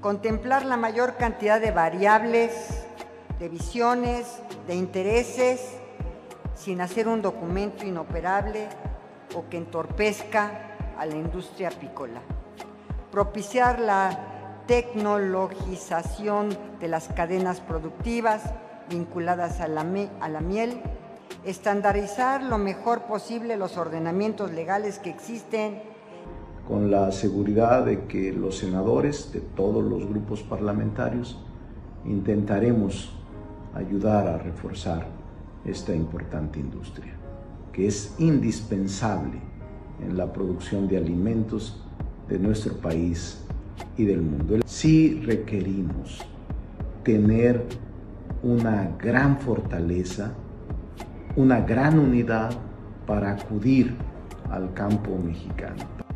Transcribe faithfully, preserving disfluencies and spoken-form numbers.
contemplar la mayor cantidad de variables, de visiones, de intereses, sin hacer un documento inoperable o que entorpezca a la industria apícola. Propiciar la tecnologización de las cadenas productivas vinculadas a la, a la miel, estandarizar lo mejor posible los ordenamientos legales que existen, con la seguridad de que los senadores de todos los grupos parlamentarios intentaremos ayudar a reforzar esta importante industria, que es indispensable en la producción de alimentos de nuestro país y del mundo. Sí requerimos tener una gran fortaleza, una gran unidad para acudir al campo mexicano.